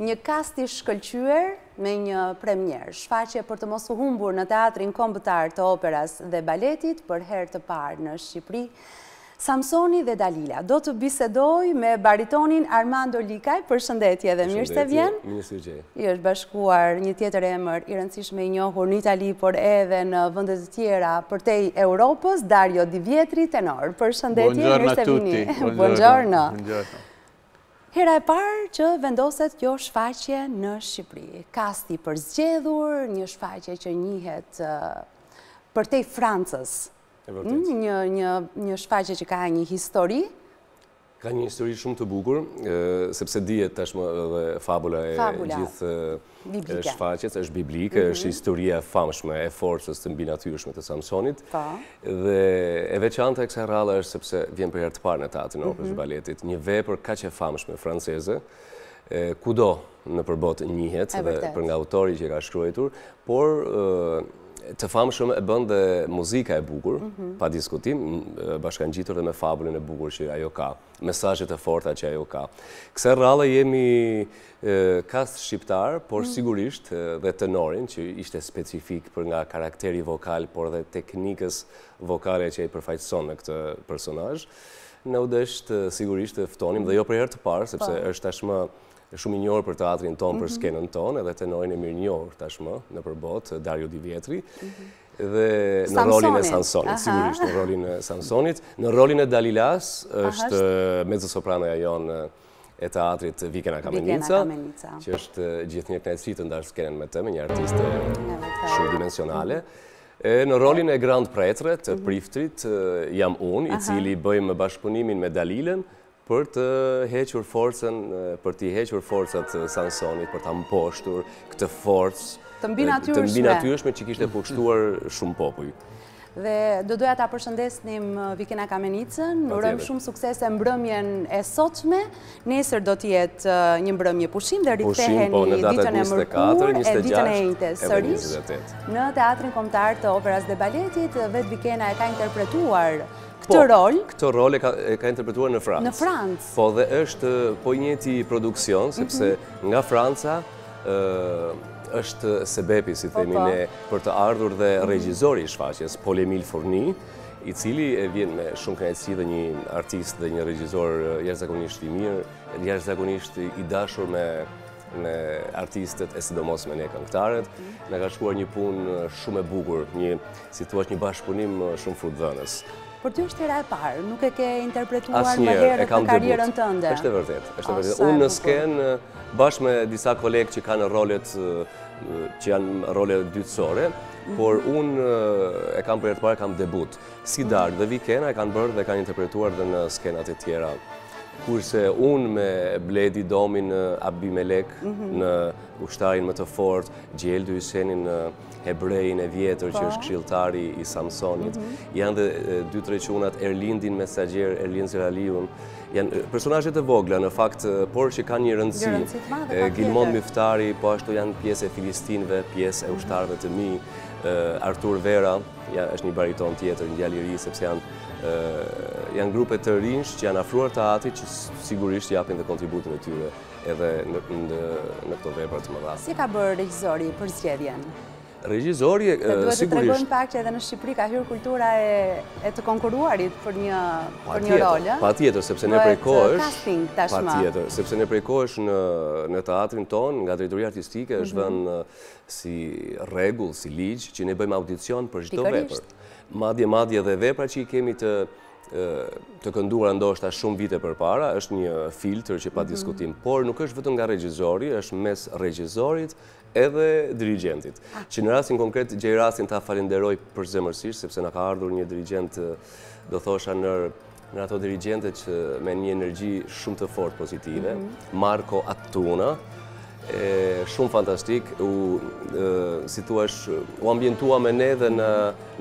Një kast i shkëlqyer me një premierë, shfaqje për të mos u humbur në Teatrin Kombëtar të Operas dhe Baletit për herë të parë në Shqipëri. Samsoni dhe Dalila do të bisedoj me baritonin Armando Likaj. Përshëndetje dhe mirë se vjen. I është bashkuar një tjetër emër i rëndësishëm i njohur në Itali, por edhe në vende të tjera përtej Europës, Dario Di Vietri, tenor. Përshëndetje, mirë se vini. Buongiorno. Hera e parë që vendoset kjo shfaqje në Shqipëri. Kasti për zgjedhur, një shfaqje që njihet përtej Francës. Një shfaqje që ka një histori. Ka një histori shumë të bukur, sepse dihet tashmë edhe fabula e gjithë shfaqjes, është biblike, është historia e famshme e forcës të mbinatyrshme të Samsonit. Dhe e veçanta e kësaj rradhe është sepse vjen për herë të parë në Teatrin e Operës dhe Baletit, një vepër kaq e famshme franceze, kudo nëpër botë njihet dhe për nga autori që ka shkruar, por të famshëm e bën dhe muzika e bukur, pa diskutim, bashkangjitur dhe me fabulën e bukur që ajo ka, mesazhet e forta që ajo ka. Kësaj rradhe jemi kast shqiptar, por sigurisht dhe tenorin, që ishte specifik për nga karakteri vokal, por dhe teknikës vokale që i përfaqëson në këtë personazh. Në udesht sigurisht të ftonim, dhe jo për herë të parë, sepse është tashmë shumë i njohur për teatrin ton, për skenën ton, edhe tenorin e mirë njohur tashmë në përbot, Dario Di Vietri, dhe në rolin e Samsonit, sigurisht në rolin e Samsonit. Në rolin e Dalilas është mezzosopranoja jonë e teatrit Vikena Kamenica, që është gjithë një kënaqësi të ndarë skenën me të, me një artiste shumë dimensionale. Në rolin e grand pretre të priftrit jam unë, i cili bëjmë bashkëpunimin me Dalilën, për të hequr forcën, për t'i hequr forcat Samsonit, për t'a mposhtur këtë forcë të mbinatyrshme që kishte pushtuar shumë popull. Dhe do doja ta përshëndesnim Vikena Kamenicën, urojmë shumë sukses e mbrëmjen e sotme. Nesër do t'jetë një mbrëmje pushim dhe riktheheni ditën e mërkurë e ditën e njëjtës sërish në Teatrin Kombëtar të Operës dhe Baletit. Vetë Vikena e ka interpretuar këtë rol e ka interpretuar në Francë. Po dhe është po njëti produksion, sepse nga Franca është sebepi, si themi ne, për të ardhur dhe regjizori i shfaqjes, Emil Forni, i cili vjen me shumë kënaqësi dhe një artist dhe një regjizor jashtëzakonisht i mirë, jashtëzakonisht i dashur me artistet e sidomos me ne këngëtarët. Na ka shkuar një punë shumë e bukur, si thua, një bashkëpunim shumë frutdhënës. Por ty është hera e parë, nuk e ke interpretuar më herët në karrierën tënde. Është e vërtet. Unë në skenë, bashkë me disa kolegë që kanë rolet që janë role dytësore, por unë e kam për herë të parë, kam debut. Si Dario dhe Vikena e kanë bërë dhe kanë interpretuar dhe në skenat e tjera. Kurse unë me Bledi Domin në Abimelek, në Ushtarin më të fort, Gjeldu Hysenin në Hebrejin e vjetër që është këshilltari i Samsonit, janë dhe dy tre çunat, Erlindin Mesagjer, Erlin Zeraliun, janë personazhet e vogla në fakt, por që kanë një rëndësi. Gilmon Myftari, po ashtu janë pjesë e Filistinëve, pjesë e ushtarëve të mi, Artur Vera, është një bariton tjetër, një djalë i ri, sepse janë grupe të rinjsh që janë afruar teatrit, që sigurisht japin dhe kontributin e tyre edhe në këto vepra të mëdha. Si ka bërë regjizori për zgjedhjen? Regjizori, sigurisht... Duhet të tregojmë pak që edhe në Shqipëri ka hyrë kultura e të konkuruarit për një role. Pa tjetër, sepse ne prej kohësh në teatrin ton, nga drejtoria artistike, është vënë si rregull, si ligj, që ne bëjmë audicion për çdo vepër. Madje dhe vepra që i kemi të kënduar ndoshta shumë vite për para, është një filtr që pa diskutim, por nuk është vetëm nga regjizori, është mes regjizorit edhe dirigentit. Që në rastin konkret, gjej rastin ta falenderoj përzemërsisht, sepse na ka ardhur një dirigent, do thosha në ato dirigente që me një energji shumë të fortë pozitive, Marko Atuna, shumë fantastik, u ambientua me ne dhe në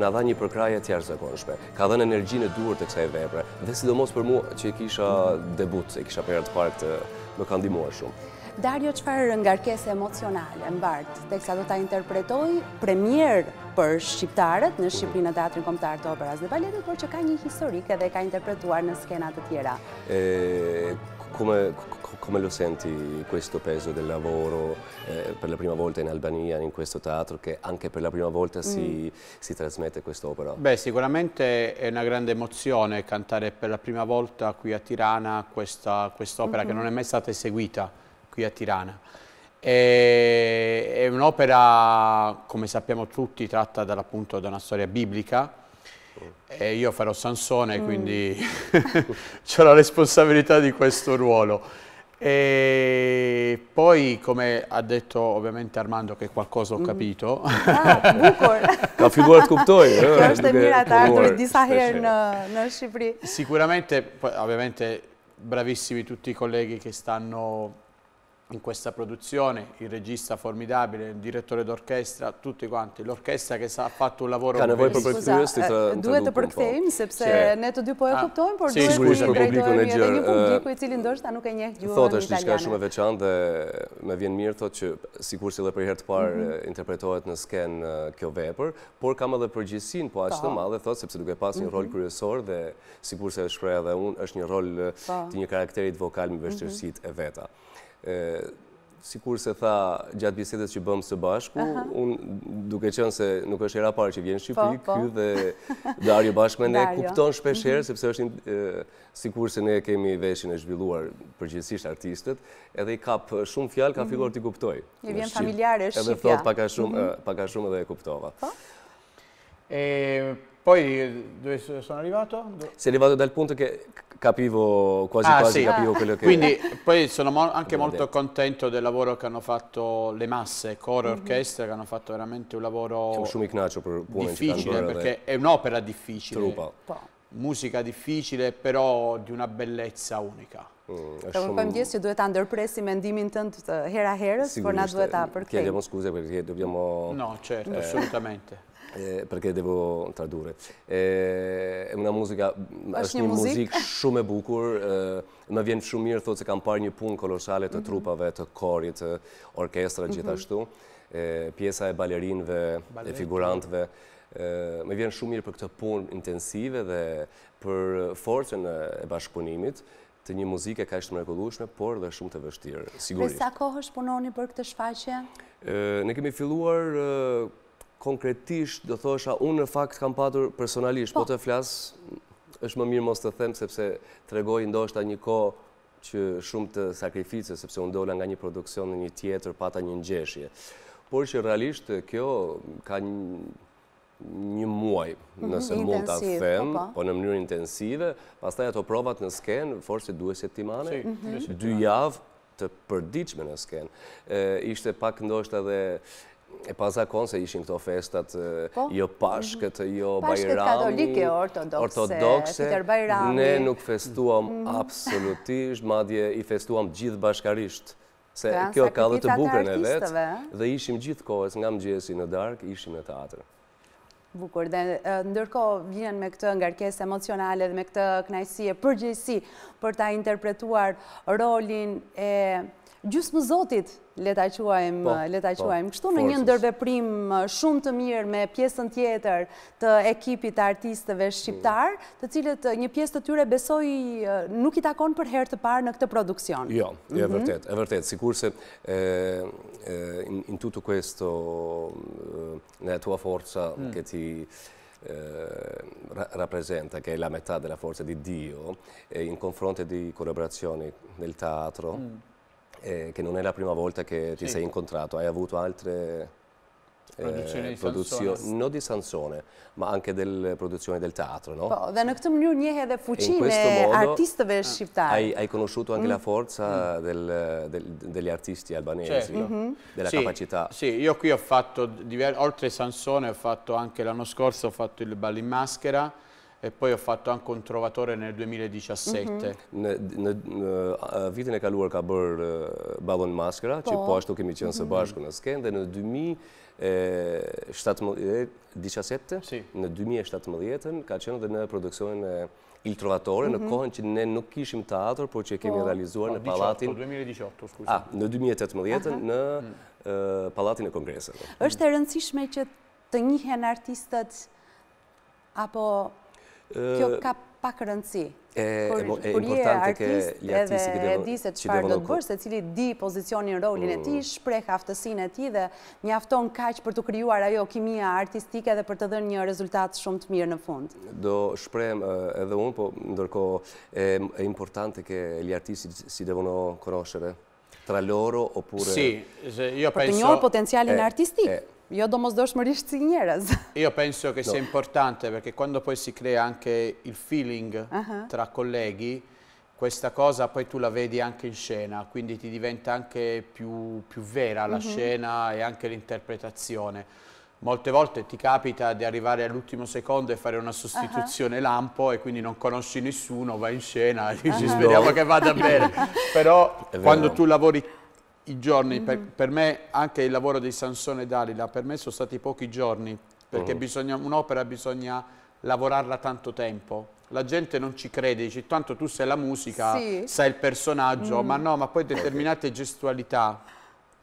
dha një përkraje të jashtëzakonshme. Ka dhënë energjinë e duhur të kësaj vepre, dhe sidomos për mua që kisha debut, e kisha për herë të parë, më ka ndihmuar shumë. Dario, çfarë ngarkesë emocionale mbart teksa do ta interpretoj premierë për shqiptarët në Shqipëri në Teatrin Kombëtar të Operës dhe Baletit, por që ka një historik edhe ka interpretuar në skenat të tjera? Come lo senti questo peso del lavoro per la prima volta in Albania, in questo teatro, che anche per la prima volta si trasmette quest'opera? Beh, sicuramente è una grande emozione cantare per la prima volta qui a Tirana quest'opera che non è mai stata eseguita qui a Tirana. È un'opera, come sappiamo tutti, tratta appunto da una storia biblica. E io farò Sansone, quindi ho la responsabilità di questo ruolo. E poi, come ha detto ovviamente Armando, che qualcosa ho capito. La figura di sicuramente, ovviamente, bravissimi tutti i colleghi che stanno in questa produzione, il regista formidabile, il direttore d'orchestra, tutti quanti, l'orchestra che ha fatto un lavoro... Duhet të përkthejmë, sepse ne të dy po e kuptojmë, por duhet të drejtojmë edhe një publiku i cili ndoshta nuk e njeh gjuhën italiane. Thotë është diçka shumë e veçantë dhe me vjen mirë, thotë që sigurisht edhe për herë të parë interpretohet në skenë kjo vepër, por kam edhe përgjegjësinë po aq të madhe, thotë, sepse duke pasur një rol kryesor dhe sigurisht e shpreh edhe unë, është një rol të një karakterit vokal me vështirësitë e veta. Sikur se tha gjatë bisedës që bëmë së bashku, unë duke qenë se nuk është hera parë që vjen Shqipëri, ky dhe Dario bashkë me ne kupton shpeshherë, sepse është sikur se ne kemi veshin e zhvilluar përgjithsisht artistët, edhe i kap shumë fjalë, ka fillor t'i kuptoj. I vjen familjare Shqipëria. Edhe thot paka shumë edhe e kuptova. Poi dove sono arrivato? Sei arrivato dal punto che capivo quasi capivo quello che... Quindi poi sono anche molto contento del lavoro che hanno fatto le masse, coro e orchestra, che hanno fatto veramente un lavoro difficile, perché è un'opera difficile, musica difficile, però di una bellezza unica. Të më përmgjes që duhet ta ndërpresi mendimin tënd hera herës, por na duhet ta përkthejmë. Chiediamo scuse perché dobbiamo... No, certo, assolutamente. Perché devo tradurre. È una musica, është një muzikë shumë e bukur, më vjen shumë mirë, thotë se kam parë një punë kolossale të trupave, të korit, të orkestrave gjithashtu, pjesa e balerinëve, e figurantëve. Më vjen shumë mirë për këtë punë intensive dhe për forcën e bashkëpunimit të një muzike ka ishtë mrekullueshme, por dhe shumë të vështirë, sigurisht. Për sa kohë punoni për këtë shfaqje? Ne kemi filluar konkretisht, do thosha, unë në fakt kam patur personalisht, po të flas, është më mirë mos të them, sepse tregoj ndoshta një kohë që shumë të sakrifice, sepse unë dola nga një produksion në një tjetër, pata një ngjeshje. Por që realisht kjo ka një muaj, nëse mund ta them, po në mënyrë intensive, pastaj ato provat në skenë, forse duhet se timane, 2 javë të përditshme në skenë. Ishte pak ndoshta dhe e pasakon se ishin këto festat, jo Pashkët, jo Bajrami, Pashkët katolike, ortodokse, ne nuk festuam absolutisht, madje i festuam gjithë bashkarisht, se kjo ka dhe të bukurën e vetë, dhe ishim gjithë kohës, nga mëngjesi në darkë, ishim në teatër. Bukur, dhe ndërkohë vjen me këtë ngarkesë emocionale dhe me këtë kënaqësi e përgjegjësi për ta interpretuar rolin e gjysmë zotit, le ta quajmë kështu, në një ndërveprim shumë të mirë me pjesën tjetër të ekipit të artistëve shqiptar, të cilët një pjesë të tyre besoj nuk i takon për herë të parë në këtë produksion. Jo, è vërtet, sicurse in tutto questo nella tua forza che ti rappresenta, che è la metà della forza di Dio, in confronto di collaborazioni nel teatro, che non è la prima volta che ti sei incontrato, hai avuto altre produzioni, non di Sansone, ma anche delle produzioni del teatro, no? In questo modo hai conosciuto anche la forza degli artisti albanesi, della capacità. Sì, io qui ho fatto, oltre Sansone, ho fatto anche l'anno scorso, ho fatto il ballo in maschera, e poi ho fatto anche un trovatore nel 2017. Vitin e kaluar ka bërë ballon maskera, që po ashtu kemi qenë së bashku në skenë, dhe në 2017 ka qenë dhe në produksionin e Il Trovatore, në kohën që ne nuk kishim teatr, por që kemi realizuar në Palatin... 2018, scusa. Në 2018, në Palatin e Kongresit. Është e rëndësishme që të njihen artistët apo... Kjo ka pa kërëndësi. Kur je artist edhe di se çfarë do të bësh, secili di pozicionin, rolin e tij, shpreh aftësinë e tij dhe mjafton kaq për të krijuar ajo kimia artistike dhe për të dhënë një rezultat shumë të mirë në fund. Do shprehem edhe unë, po ndërkohë è importante che gli artisti si devono conoscere tra loro oppure sì, io penso per il loro potenziale artistico. Io domosdoshmërisht si njerëz. Io penso che sia importante perché quando poi si crea anche il feeling tra colleghi, questa cosa poi tu la vedi anche in scena, quindi ti diventa anche più vera la scena e anche l'interpretazione. Molte volte ti capita di arrivare all'ultimo secondo e fare una sostituzione lampo e quindi non conosci nessuno, vai in scena e dici speriamo che vada bene. Però quando tu lavori i giorni, per me anche il lavoro di Samson e Dalila, per me sono stati pochi giorni, perché un'opera bisogna lavorarla tanto tempo. La gente non ci crede, dice tanto tu sei la musica, sai il personaggio, ma no, ma poi determinate gestualità,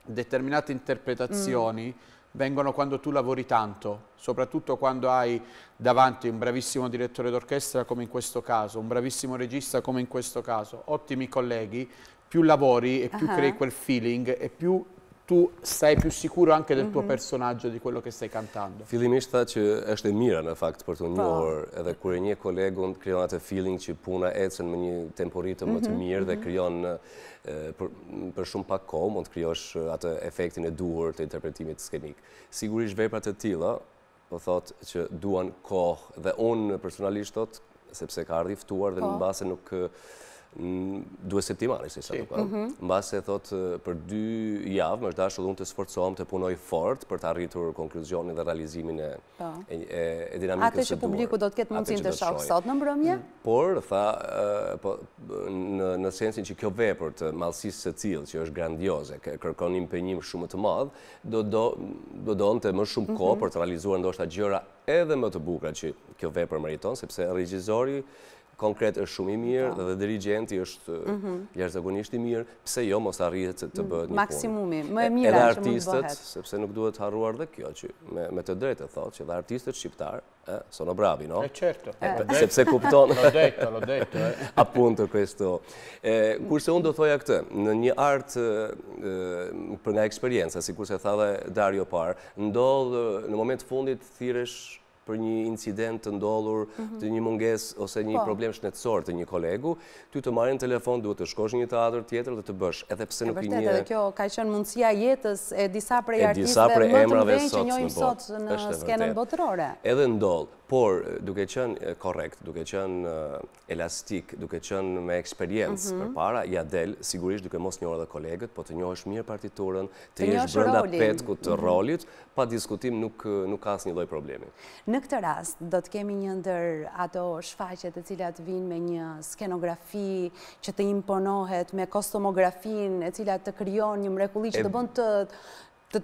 determinate interpretazioni vengono quando tu lavori tanto, soprattutto quando hai davanti un bravissimo direttore d'orchestra come in questo caso, un bravissimo regista come in questo caso, ottimi colleghi, più lavori e più crei quel feeling e più tu stai più sicuro anche del tuo personaggio, di quello che stai cantando. Fillimisht tha që është e mira në fakt për të njohur, edhe kur e njeh kolegun krijon atë feeling që puna ecën me një tempo ritëm më të mirë dhe krijon për shumë pak kohë mund të krijosh atë efektin e duhur të interpretimit skenik. Sigurisht veprat e tilla po thotë që duan kohë dhe unë personalisht thot sepse ka ardhi ftuar dhe mbase nuk due settimane si stato qua. Mbase thot për 2 javë më është dashur unë të sforcohem, të punoj fort për të arritur konkluzionin dhe realizimin e dinamikës së duhur. Atë që publiku do të ketë mundësinë të shohë sot në mbrëmje? Por tha në sensin që kjo vepër të mallsisë së cilë që është grandioze, kërkon impenjim shumë të madh, do donte më shumë kohë për të realizuar ndoshta gjëra edhe më të bukura që kjo vepër meriton, sepse regjizori konkret është shumë i mirë dhe dirigenti është jashtëzakonisht i mirë, pse jo mos arrihet të bëhet një maksimumi, më e mira që mund të bëhet. Sepse nuk duhet harruar dhe kjo që me të drejtë thotë që dhe artistët shqiptar sono bravi, no? Certo. Sepse kupton. L'ho detto, appunto questo. Kurse unë do thoja këtë, në një art për nga eksperienca, sikur se tha dhe Dario parë, ndodh në moment fundit thirresh për një incident të ndodhur, të një mungesë ose një problem shëndetësor të një kolegu, ty të marrin telefon, duhet të shkosh në një teatër tjetër dhe të bësh, edhe pse nuk i njeh. Vërtet, kjo ka qenë mundësia jetës e disa prej artistëve më të mëdhenj që njohim sot në skenën botërore. Edhe ndodh, por duke qenë korrekt, duke qenë elastik, duke qenë me eksperiencë përpara, ja del sigurisht duke mos njohur edhe kolegët, po të njohësh mirë partiturën, të jesh brenda petkut të rolit, pa diskutim nuk ka asnjë lloj problemi. Në këtë rast, do të kemi një ndër ato shfaqet e cilat vinë me një skenografi që të imponohet, me kostumografin e cilat të krijon një mrekulli që të bën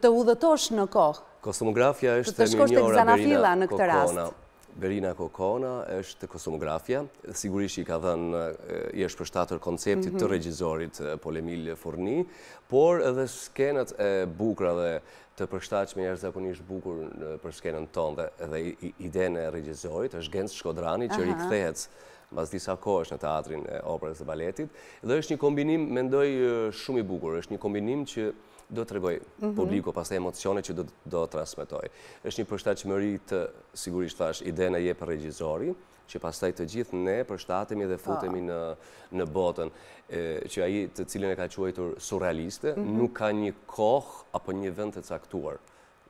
të udhëtosh në kohë. Kostumografia është e minjora Berina Kokona. Berina Kokona është kostumografia. Sigurisht i ka dhënë, i është përshtatër konceptit të regjizorit Emil Forni, por edhe skenat e bukura dhe të përshtatshme jashtëzakonisht bukur për skenën tonë dhe idenë e regjizorit është Genc Shkodrani që rikthehet mbas disa kohësh në teatrin e operës dhe baletit dhe është një kombinim mendoj shumë i bukur, është një kombinim që do t'rregoj publiku pastaj emocione që do transmetoj. Është një përshtatshmëri të sigurisht thash idenë e jep regjizori që pastaj të gjithë ne përshtatemi dhe futemi në botën që ai të cilën e ka quajtur surrealiste, nuk ka një kohë apo një vend të caktuar,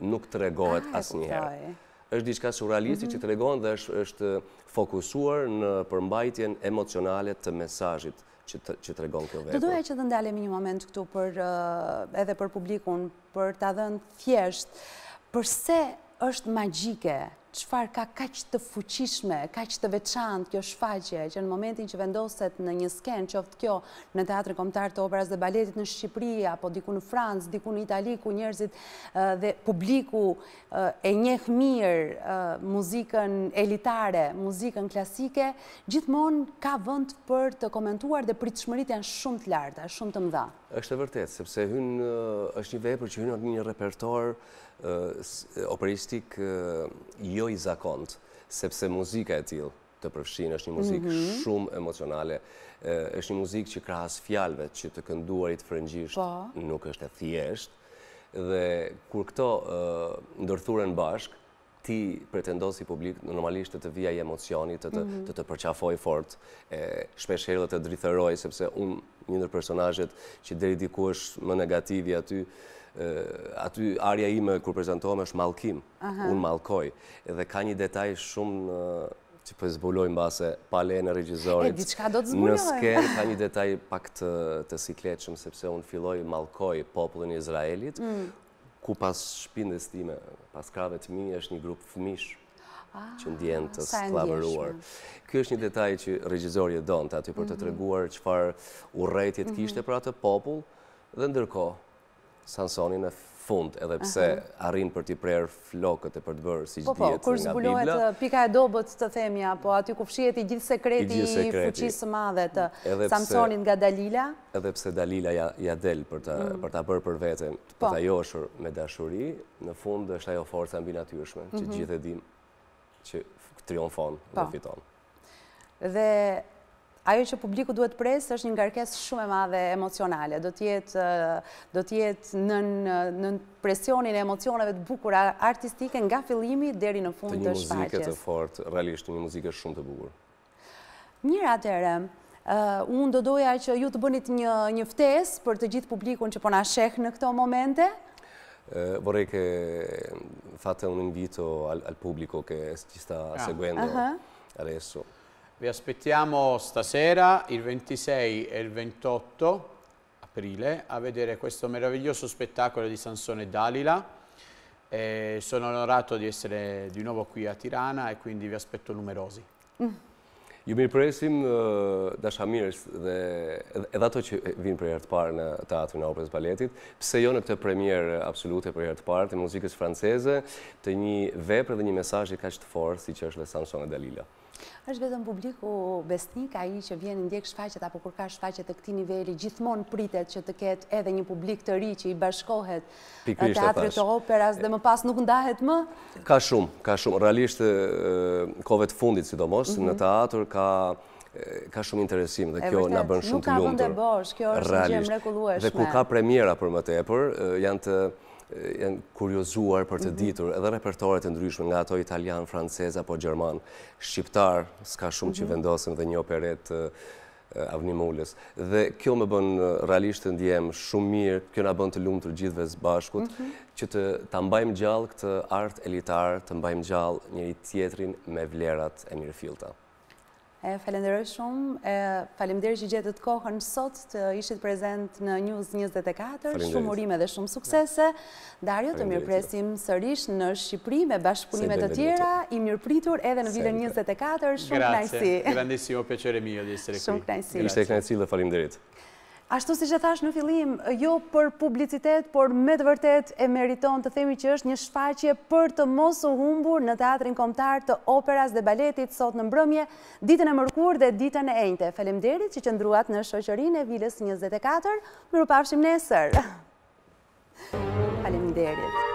nuk tregohet asnjëherë. Është diçka surrealiste që tregon dhe është fokusuar në përmbajtjen emocionale të mesazhit që tregon kjo vepër. Do doja që të ndalemi një moment këtu edhe për publikun, për ta dhënë thjesht, përse është magjike, çfarë ka kaq të fuqishme, kaq të veçantë kjo shfaqje që në momentin që vendoset në një skenë, qoftë kjo në Teatrin Kombëtar të Operës dhe Baletit në Shqipëri apo diku në Francë, diku në Itali ku njerëzit dhe publiku e njeh mirë muzikën elitare, muzikën klasike, gjithmonë ka vend për të komentuar dhe pritshmëritë janë shumë të larta, shumë të mëdha. Është e vërtetë, sepse është një vepër që hyn në një repertor operistik jo i zakont, sepse muzika e tillë të përfshinë, është një muzikë shumë emocionale, është një muzikë që krahas fjalëve që të kënduarit frëngjisht nuk është e thjeshtë, dhe kur këto ndërthuren bashkë, ti pretendon si publik normalisht të vijaj emocionit, të të përqafoj fort, shpesh herë të drithëroj, sepse unë një ndër personazhet që deri diku është më negativi aty, aty arja ime kur prezentohem është mallkim, unë mallkoj, dhe ka një detaj shumë që për zbulojnë base pale në regjizorit. E, diçka do të zbulojnë. Në sken ka një detaj pak të sikletshëm, sepse unë filloj mallkoj popullin Izraelit, ku pas shpindes time, pas krave të mi, është një grup fëmish që ndjenë të sklavëruar. Ky është një detaj që regjizori e donte aty për të treguar çfarë urrëtitje kishte për atë popull, dhe ndërkohë Samsoni në fund, edhe pse arrin për t'i prerë flokët e për të bërë si që dihet nga Bibla. Po, kur zbulohet pika e dobët të themja, po aty ku fshihet i gjithë sekreti i fuqisë madhe të Samsonin nga Dalila. Edhe pse Dalila ja del për t'a bërë për veten, për t'a joshur me dashuri, në fund është ajo forca mbi natyrshme, që gjithë e dim që triumfon dhe fiton. Dhe ajo që publiku duhet presë është një ngarkesë shumë e madhe emocionale. Do t'jetë në presionin e emocioneve të bukura artistike nga fillimi deri në fund të shfaqjes. Të një muzike të fortë, realisht një muzike shumë të bukur. Mirë atëherë, unë do doja që ju të bënit një ftesë për të gjithë publikun që po na sheh në këto momente. Vorrei që fate un invito al pubblico che ci sta seguendo adesso. Vi aspettiamo stasera, il 26 e il 28 aprile, a vedere questo meraviglioso spettacolo di Samson e Dalila. Sono onorato di essere di nuovo qui a Tirana e quindi vi aspetto numerosi. Ju mirëpresim dashamirës dhe edhe ato që vinë për herë të parë në Teatrin e Operës Baletit, pse jo në këtë premierë absolute për herë të parë të muzikës franceze, të një vepre dhe një mesazhi kaq të fortë siç është Samson e Dalila. Është vetëm publiku besnik ai që vjen ndjek shfaqjet apo kur ka shfaqje të këtij niveli, gjithmonë pritet që të ketë edhe një publik të ri që i bashkohet Teatrit të Operës dhe më pas nuk ndahet më. Ka shumë, realisht kohëve të fundit sidomos në teatr ka shumë interesim dhe kjo na bën shumë të lumtur. Nuk ka vend e bosh, kjo është një gjë mrekullueshme. Dhe kur ka premiera për më tepër, janë kuriozuar për të ditur edhe repertoaret e ndryshme nga ato italian, francez apo gjerman, shqiptar, s'ka shumë që vendosim dhe një operet avnimulës. Dhe kjo më bën realisht të ndjem shumë mirë, kjo na bën të lumtur gjithëve së bashkut, që ta mbajmë gjallë këtë art elitar, të mbajmë gjallë njëri tjetrin me vlerat e mirëfillta. Falenderoj shumë, faleminderit që gjetët kohën sot të ishit prezent në News 24, shumë urime dhe shumë suksese. Dario, të mirëpresim sërish në Shqipëri me bashkëpunimet të tjera, i mirëpritur edhe në Vilën 24, shumë kënaqësi. Grandissimo piacere mio di essere qui. Shumë kënaqësi. Ishte kënaqësi dhe faleminderit. Ashtu si që thash në fillim, jo për publicitet, por me të vërtet e meriton të themi që është një shfaqje për të mos u humbur në Teatrin Kombëtar të Operas dhe Baletit sot në mbrëmje, ditën e mërkurë dhe ditën e enjte. Faleminderit që qëndruat në shoqërinë e Vilës 24, mirupafshim nesër. Faleminderit.